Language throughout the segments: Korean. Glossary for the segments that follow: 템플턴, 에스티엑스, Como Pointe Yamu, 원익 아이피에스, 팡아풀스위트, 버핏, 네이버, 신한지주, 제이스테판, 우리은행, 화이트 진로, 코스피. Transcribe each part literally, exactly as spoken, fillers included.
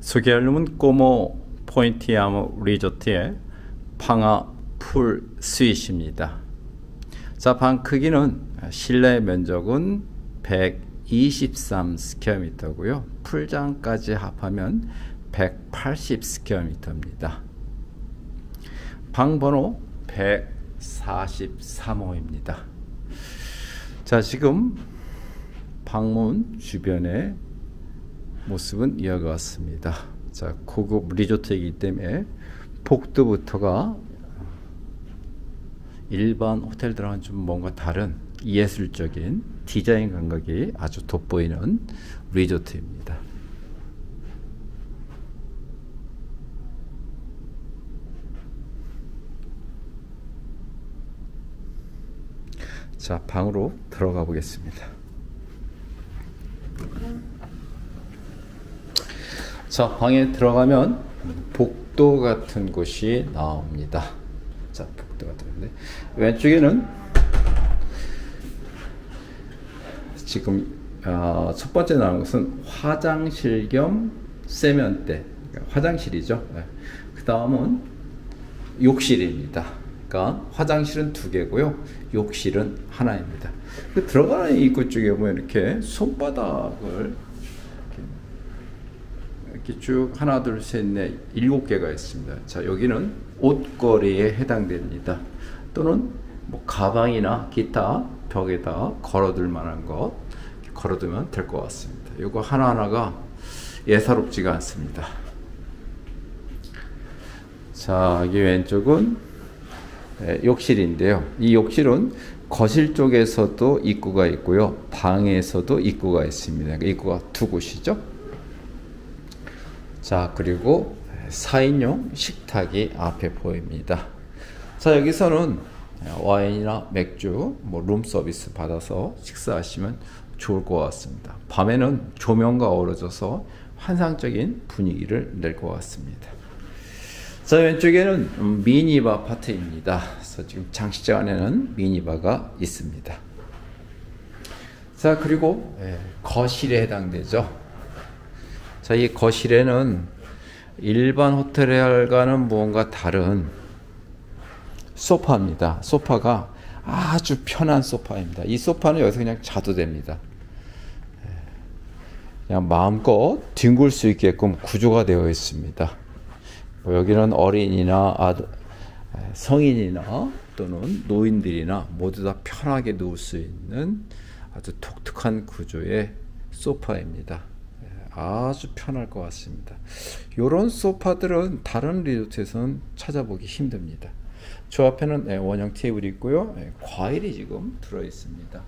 소개할 놈은 꼬모 포인트 야무 리조트의 방아 풀 스윗입니다. 자, 방 크기는 실내 면적은 백이십삼 스퀘어미터고요. 풀장까지 합하면 백팔십 스퀘어미터입니다. 방 번호 백사십삼 호입니다. 자, 지금 방문 주변의 모습은 이와 같습니다. 자, 고급 리조트이기 때문에 복도부터가 일반 호텔들과는 좀 뭔가 다른 예술적인 디자인 감각이 아주 돋보이는 리조트입니다. 자, 방으로 들어가 보겠습니다. 자, 방에 들어가면 복도 같은 곳이 나옵니다. 자, 복도 같은 곳인데 왼쪽에는 지금 어, 첫 번째 나오는 것은 화장실 겸 세면대, 그러니까 화장실이죠. 네. 그 다음은 욕실입니다. 그러니까 화장실은 두 개고요, 욕실은 하나입니다. 들어가는 입구 쪽에 보면 이렇게 손바닥을 이렇게 쭉 하나 둘 셋 넷 일곱 개가 있습니다. 자, 여기는 옷걸이에 해당됩니다. 또는 뭐 가방이나 기타 벽에다 걸어둘 만한 것 걸어두면 될 것 같습니다. 이거 하나하나가 예사롭지가 않습니다. 자, 여기 왼쪽은 예, 욕실인데요. 이 욕실은 거실 쪽에서도 입구가 있고요, 방에서도 입구가 있습니다. 입구가 두 곳이죠. 자, 그리고 사 인용 식탁이 앞에 보입니다. 자, 여기서는 와인이나 맥주, 뭐 룸서비스 받아서 식사하시면 좋을 것 같습니다. 밤에는 조명과 어우러져서 환상적인 분위기를 낼 것 같습니다. 자, 왼쪽에는 미니바 파트입니다. 그래서 지금 장식장 안에는 미니바가 있습니다. 자, 그리고 예, 거실에 해당되죠. 자, 이 거실에는 일반 호텔과는 무언가 다른 소파입니다. 소파가 아주 편한 소파입니다. 이 소파는 여기서 그냥 자도 됩니다. 그냥 마음껏 뒹굴 수 있게끔 구조가 되어 있습니다. 여기는 어린이나 아드, 성인이나 또는 노인들이나 모두 다 편하게 누울 수 있는 아주 독특한 구조의 소파입니다. 아주 편할 것 같습니다. 이런 소파들은 다른 리조트에서는 찾아보기 힘듭니다. 저 앞에는 원형 테이블이 있고요, 과일이 지금 들어 있습니다.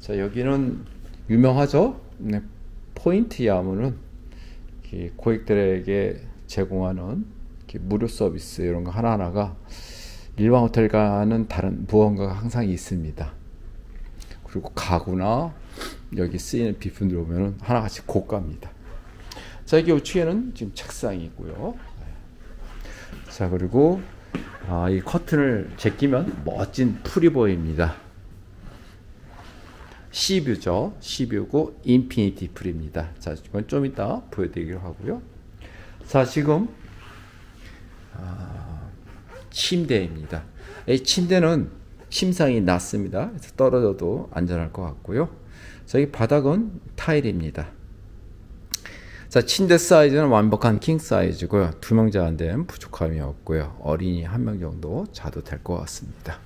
자, 여기는 유명하죠. 포인트 야무는 고객들에게 제공하는 이렇게 무료 서비스, 이런 거 하나하나가 일반 호텔과는 다른 무언가가 항상 있습니다. 그리고 가구나 여기 쓰이는 비품들 보면은 하나같이 고가입니다. 자, 여기 우측에는 지금 책상이 있고요. 자, 그리고 아, 이 커튼을 제끼면 멋진 풀이 보입니다. 시뷰죠. 시뷰고 인피니티 풀입니다. 자, 이건 좀 이따 보여드리기로 하고요. 자, 지금 아, 침대입니다. 이 침대는 침상이 낮습니다. 그래서 떨어져도 안전할 것 같고요. 자, 이 바닥은 타일입니다. 자, 침대 사이즈는 완벽한 킹 사이즈고요. 두 명 자는 데는 부족함이 없고요. 어린이 한 명 정도 자도 될 것 같습니다.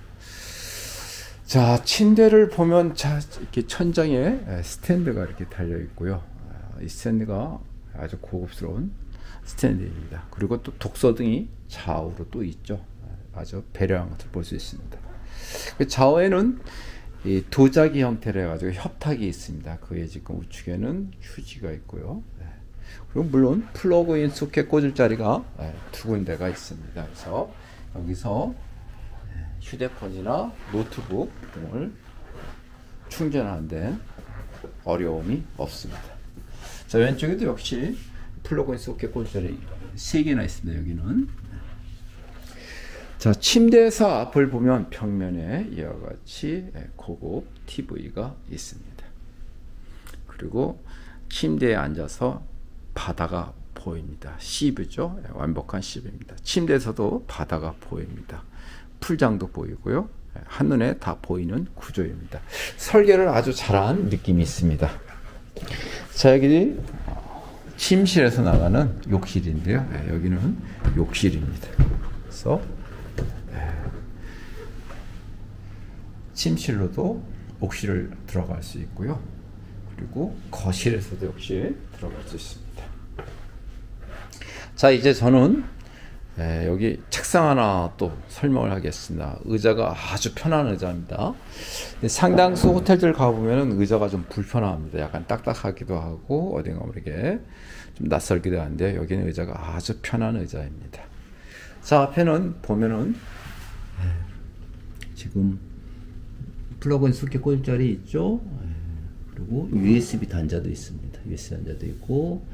자, 침대를 보면 자, 이렇게 천장에 스탠드가 이렇게 달려 있고요. 이 스탠드가 아주 고급스러운 스탠드입니다. 그리고 또 독서등이 좌우로 또 있죠. 아주 배려한 것을 볼 수 있습니다. 좌우에는 이 도자기 형태로 해가지고 협탁이 있습니다. 그에 지금 우측에는 휴지가 있고요. 그리고 물론 플러그인 소켓 꽂을 자리가 두 군데가 있습니다. 그래서 여기서 휴대폰이나 노트북 등을 충전하는 데 어려움이 없습니다. 자, 왼쪽에도 역시 플러그인 소켓 꽂이자리 세 개나 있습니다. 여기는 자, 침대에서 앞을 보면 벽면에 이와 같이 고급 티비가 있습니다. 그리고 침대에 앉아서 바다가 보입니다. 시브죠. 완벽한 시브입니다. 침대에서도 바다가 보입니다. 풀장도 보이고요. 한눈에 다 보이는 구조입니다. 설계를 아주 잘한 느낌이 있습니다. 자, 여기 침실에서 나가는 욕실인데요. 여기는 욕실입니다. 그래서 침실로도 욕실을 들어갈 수 있고요. 그리고 거실에서도 역시 들어갈 수 있습니다. 자, 이제 저는 에, 여기 책상 하나 또 설명을 하겠습니다. 의자가 아주 편한 의자입니다. 상당수 호텔들 가보면 의자가 좀 불편합니다. 약간 딱딱하기도 하고 어딘가 모르게 좀 낯설기도 한데, 여기는 의자가 아주 편한 의자입니다. 자, 앞에는 보면은 지금 플러그인 수기 꽂음자리 있죠. 그리고 유에스비 단자도 있습니다. 유에스비 단자도 있고,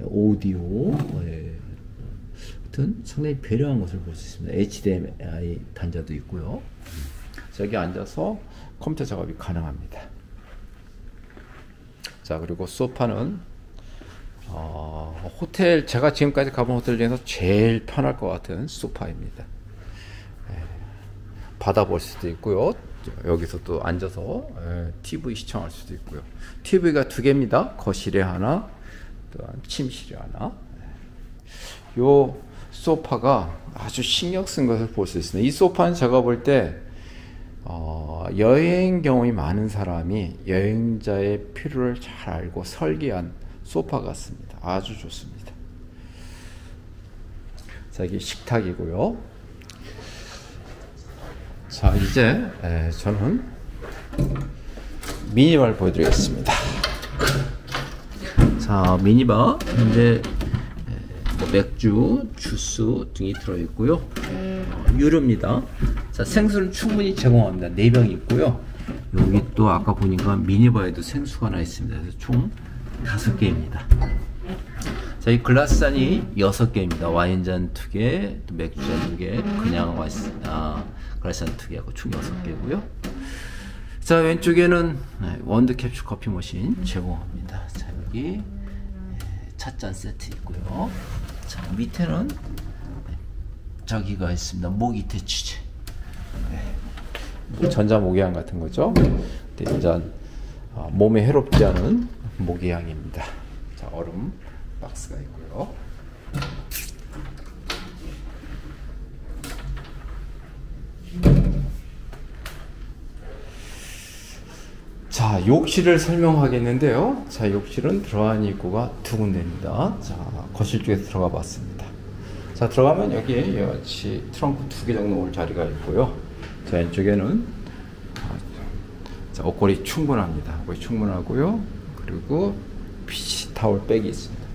오디오, 예. 하여튼 상당히 배려한 것을 볼 수 있습니다. 에이치디엠아이 단자도 있고요. 여기 앉아서 컴퓨터 작업이 가능합니다. 자, 그리고 소파는 어, 호텔, 제가 지금까지 가본 호텔 중에서 제일 편할 것 같은 소파입니다. 예. 바다 볼 수도 있고요. 여기서 또 앉아서 티비 시청할 수도 있고요. 티비가 두 개입니다. 거실에 하나, 또한 침실에 하나. 요 소파가 아주 신경 쓴 것을 볼 수 있습니다. 이 소파는 제가 볼 때 어, 여행 경험이 많은 사람이 여행자의 필요를 잘 알고 설계한 소파 같습니다. 아주 좋습니다. 자, 이게 식탁이고요. 자, 이제 저는 미니바를 보여드리겠습니다. 자, 미니바 이제 맥주, 주스 등이 들어있고요. 유료입니다. 자, 생수는 충분히 제공합니다. 네 병 있고요. 여기 또 아까 보니까 미니바에도 생수가 하나 있습니다. 그래서 총 다섯 개입니다. 자, 이 글라스잔이 여섯 개입니다. 와인잔 두 개, 또 맥주잔 두 개, 그냥 와인, 아, 글라스잔 두 개하고 총 여섯 개고요. 자, 왼쪽에는 원두 캡슐 커피 머신 제공합니다. 자, 여기 찻잔 세트 있고요. 자, 밑에는 저기가 있습니다. 모기 퇴치제. 네. 전자 모기향 같은 거죠. 근데 일단 어, 몸에 해롭지 않은 모기향입니다. 자, 얼음 박스가 있고요. 자, 욕실을 설명하겠는데요. 자, 욕실은 들어가는 입구가 두 군데입니다. 자, 거실 쪽에 들어가 봤습니다. 자, 들어가면 여기에 여치 트렁크 두 개 정도 올 자리가 있고요. 자, 왼쪽에는 자, 옷걸이 충분합니다. 옷걸이 충분하고요. 그리고 피시 타월 백이 있습니다.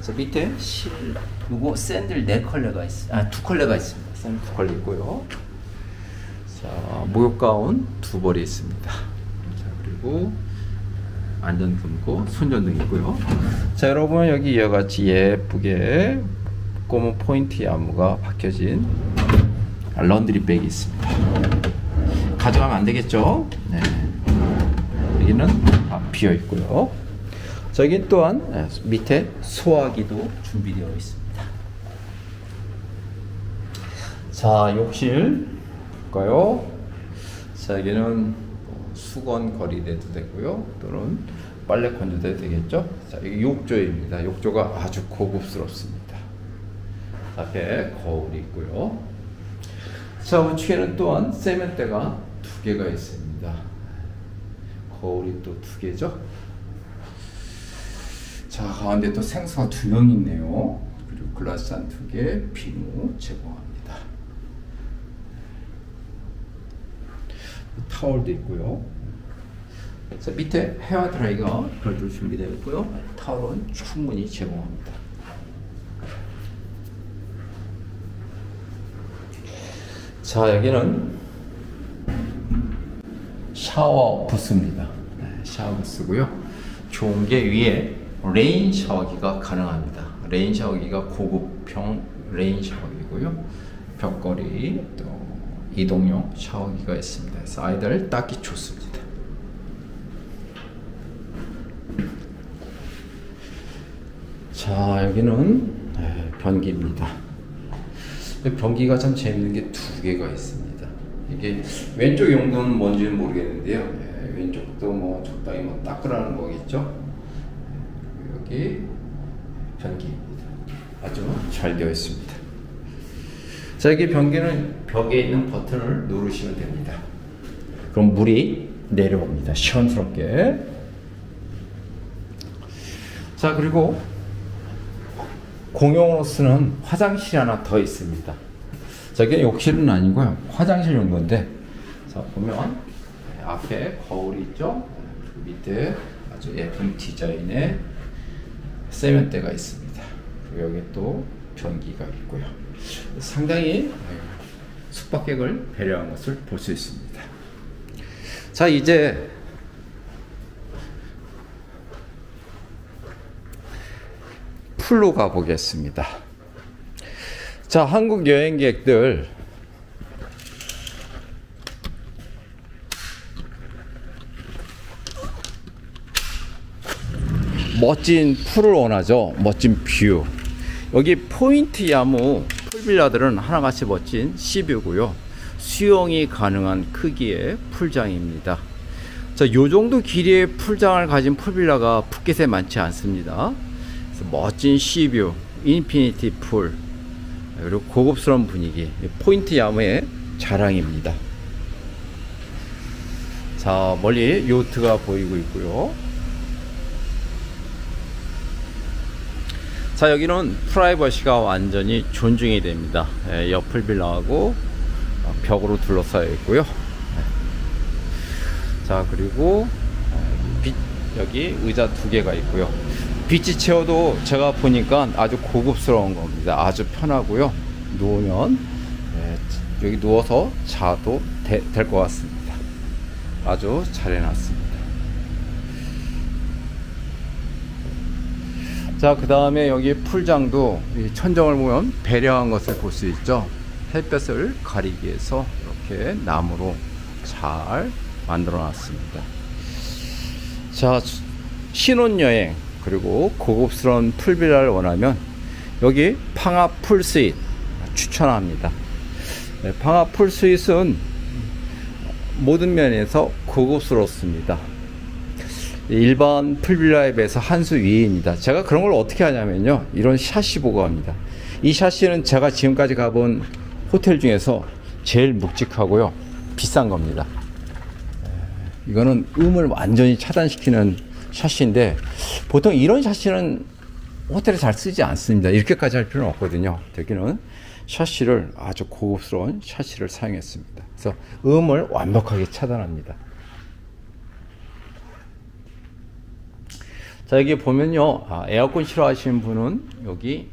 자, 밑에 실, 요거 샌들 네 컬레가 있, 아, 두 컬레가 있습니다. 샌들 두 컬레 있고요. 자, 목욕 가운 두 벌이 있습니다. 자, 그리고 안전 금고, 손전등 있고요. 자, 여러분 여기 이와 같이 예쁘게 꼬모 포인트 야무가 박혀진 런드리 백이 있습니다. 가져가면 안 되겠죠? 네. 여기는 아, 비어 있고요. 저기 또한 밑에 소화기도 준비되어 있습니다. 자, 욕실 볼까요? 자, 여기는 수건 거리대도 되고요. 또는 빨래 건조대도 되겠죠? 자, 이게 욕조입니다. 욕조가 아주 고급스럽습니다. 앞에 거울이 있고요. 자, 우측에는 또한 세면대가 두 개가 있습니다. 거울이 또 두 개죠? 자, 가운데 또 생수가 두 병 있네요. 그리고 글라스잔 두 개, 비누 제공합니다. 타월도 있고요. 자, 밑에 헤어 드라이가 별도로 준비되어 있고요. 타월은 충분히 제공합니다. 자, 여기는 샤워 부스입니다. 네, 샤워 부스고요. 좋은 게 위에 레인 샤워기가 가능합니다. 레인 샤워기가 고급형 레인 샤워기고요. 벽걸이, 또 이동용 샤워기가 있습니다. 그래서 아이들 닦기 좋습니다. 자, 여기는 네, 변기입니다. 변기가 참 재밌는 게 두 개가 있습니다. 이게 왼쪽 용도는 뭔지는 모르겠는데요. 네, 왼쪽도 뭐 적당히 뭐 닦으라는 거겠죠. 여기 변기입니다. 아주 잘 되어 있습니다. 자, 여기 변기는 벽에 있는 버튼을 누르시면 됩니다. 그럼 물이 내려옵니다. 시원스럽게. 자, 그리고 공용으로 쓰는 화장실이 하나 더 있습니다. 자, 이게 욕실은 아니고요, 화장실 용도인데, 자, 보면 앞에 거울이 있죠. 그 밑에 아주 예쁜 디자인의 세면대가 있습니다. 그리고 여기 또 변기가 있고요. 상당히 숙박객을 배려한 것을 볼 수 있습니다. 자, 이제 풀로 가보겠습니다. 자, 한국 여행객들 멋진 풀을 원하죠. 멋진 뷰. 여기 포인트 야무 풀빌라들은 하나같이 멋진 시뷰고요, 수영이 가능한 크기의 풀장입니다. 자, 요정도 길이의 풀장을 가진 풀빌라가 푸켓에 많지 않습니다. 멋진 시뷰, 인피니티 풀, 그리고 고급스러운 분위기, 포인트 야무의 자랑입니다. 자, 멀리 요트가 보이고 있고요. 자, 여기는 프라이버시가 완전히 존중이 됩니다. 예, 옆을 빌라하고 벽으로 둘러싸여 있고요. 자, 그리고 빛, 여기 의자 두 개가 있고요. 빛이 채워도 제가 보니까 아주 고급스러운 겁니다. 아주 편하고요. 누우면 예, 여기 누워서 자도 될 것 같습니다. 아주 잘 해놨습니다. 자, 그 다음에 여기 풀장도 이 천정을 보면 배려한 것을 볼 수 있죠. 햇볕을 가리기 위해서 이렇게 나무로 잘 만들어 놨습니다. 자, 신혼여행 그리고 고급스러운 풀빌라를 원하면 여기 팡아 풀스윗 추천합니다. 네, 팡아 풀스윗은 모든 면에서 고급스럽습니다. 일반 풀빌라에 비해서 한 수 위입니다. 제가 그런 걸 어떻게 하냐면요, 이런 샤시 보고 합니다. 이 샤시는 제가 지금까지 가본 호텔 중에서 제일 묵직하고요, 비싼 겁니다. 이거는 음을 완전히 차단시키는 샤시인데, 보통 이런 샤시는 호텔에 잘 쓰지 않습니다. 이렇게까지 할 필요는 없거든요. 여기는 샤시를, 아주 고급스러운 샤시를 사용했습니다. 그래서 음을 완벽하게 차단합니다. 자, 여기 보면요, 아, 에어컨 싫어하시는 분은 여기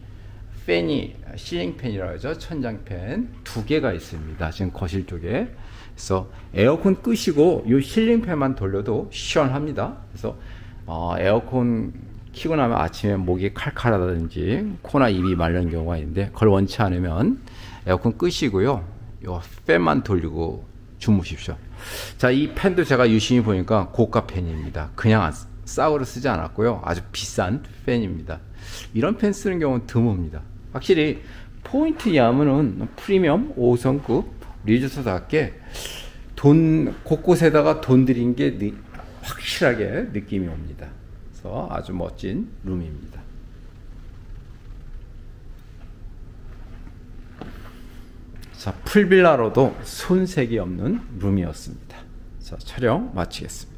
팬이, 시링팬이라고 하죠. 천장팬 두 개가 있습니다. 지금 거실 쪽에. 그래서 에어컨 끄시고 이 실링팬만 돌려도 시원합니다. 그래서 어, 에어컨 켜고 나면 아침에 목이 칼칼하다든지 코나 입이 마르는 경우가 있는데, 그걸 원치 않으면 에어컨 끄시고요, 요 팬만 돌리고 주무십시오. 자, 이 팬도 제가 유심히 보니까 고가 팬입니다. 그냥 싸구려 쓰지 않았고요, 아주 비싼 팬입니다. 이런 팬 쓰는 경우는 드뭅니다. 확실히 포인트 야무는 프리미엄 오 성급 리조트답게 돈, 곳곳에다가 돈 들인 게 느, 확실하게 느낌이 옵니다. 그래서 아주 멋진 룸입니다. 자, 풀빌라로도 손색이 없는 룸이었습니다. 자, 촬영 마치겠습니다.